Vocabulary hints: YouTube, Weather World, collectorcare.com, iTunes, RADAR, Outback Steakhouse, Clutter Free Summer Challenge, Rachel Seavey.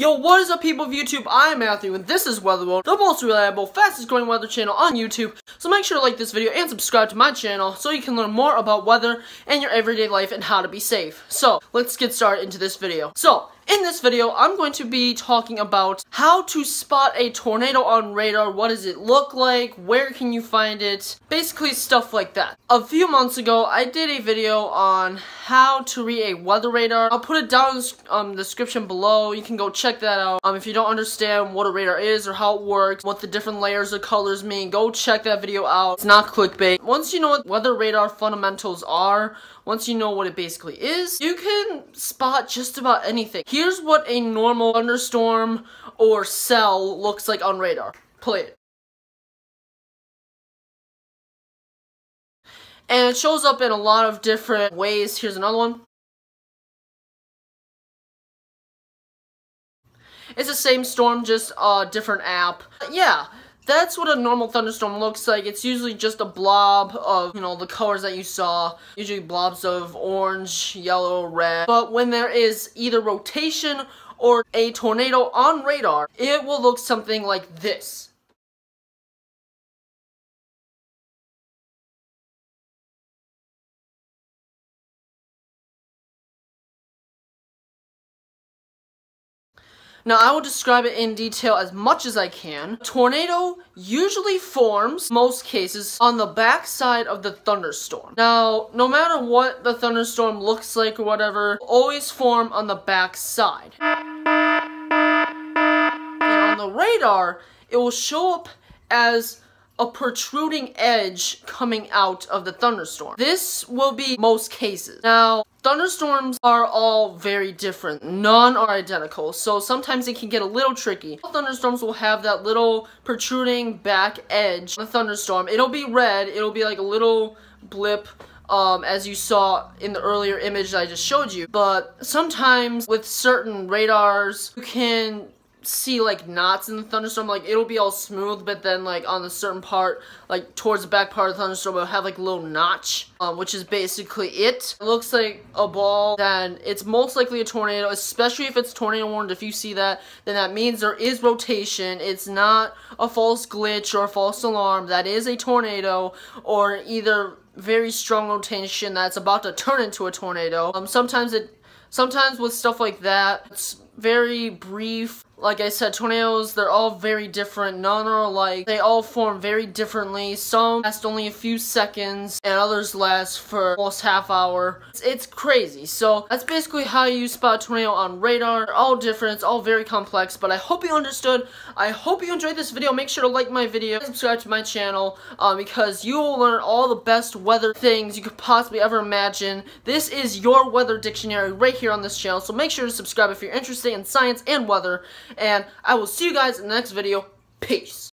Yo, what is up, people of YouTube? I'm Matthew, and this is Weather World, the most reliable, fastest-growing weather channel on YouTube. So make sure to like this video and subscribe to my channel so you can learn more about weather and your everyday life and how to be safe. So let's get started into this video. So in this video, I'm going to be talking about how to spot a tornado on radar. What does it look like? Where can you find it? Basically, stuff like that. A few months ago, I did a video on how to read a weather radar. I'll put it down in the description below. You can go check that out. If you don't understand what a radar is or how it works, what the different layers of colors mean, go check that video out. It's not clickbait. Once you know what weather radar fundamentals are, once you know what it basically is, you can spot just about anything. Here's what a normal thunderstorm or cell looks like on radar. Play it. And it shows up in a lot of different ways. Here's another one. It's the same storm, just a different app. Yeah. That's what a normal thunderstorm looks like. It's usually just a blob of, you know, the colors that you saw. Usually blobs of orange, yellow, red. But when there is either rotation or a tornado on radar, it will look something like this. Now, I will describe it in detail as much as I can. Tornado usually forms, most cases, on the backside of the thunderstorm. Now, no matter what the thunderstorm looks like or whatever, always form on the backside. And on the radar, it will show up as a protruding edge coming out of the thunderstorm. This will be most cases. Now, thunderstorms are all very different. None are identical, so sometimes it can get a little tricky. All thunderstorms will have that little protruding back edge of the thunderstorm. It'll be red, it'll be like a little blip, as you saw in the earlier image that I just showed you. But sometimes with certain radars, you can see like knots in the thunderstorm. Like, it'll be all smooth, but then like on a certain part, like towards the back part of the thunderstorm, it'll have like a little notch, which is basically it. It looks like a ball. Then it's most likely a tornado, especially if it's tornado warned. If you see that, then that means there is rotation. It's not a false glitch or a false alarm. That is a tornado, or either very strong rotation that's about to turn into a tornado. Sometimes with stuff like that, it's very brief. Like I said, tornadoes, they're all very different. None are alike. They all form very differently. Some last only a few seconds, and others last for almost half hour. It's crazy. So that's basically how you spot a tornado on radar. They're all different. It's all very complex, but I hope you understood. I hope you enjoyed this video. Make sure to like my video, subscribe to my channel, because you will learn all the best weather things you could possibly ever imagine. This is your weather dictionary right here on this channel, so make sure to subscribe if you're interested in science and weather. And I will see you guys in the next video. Peace.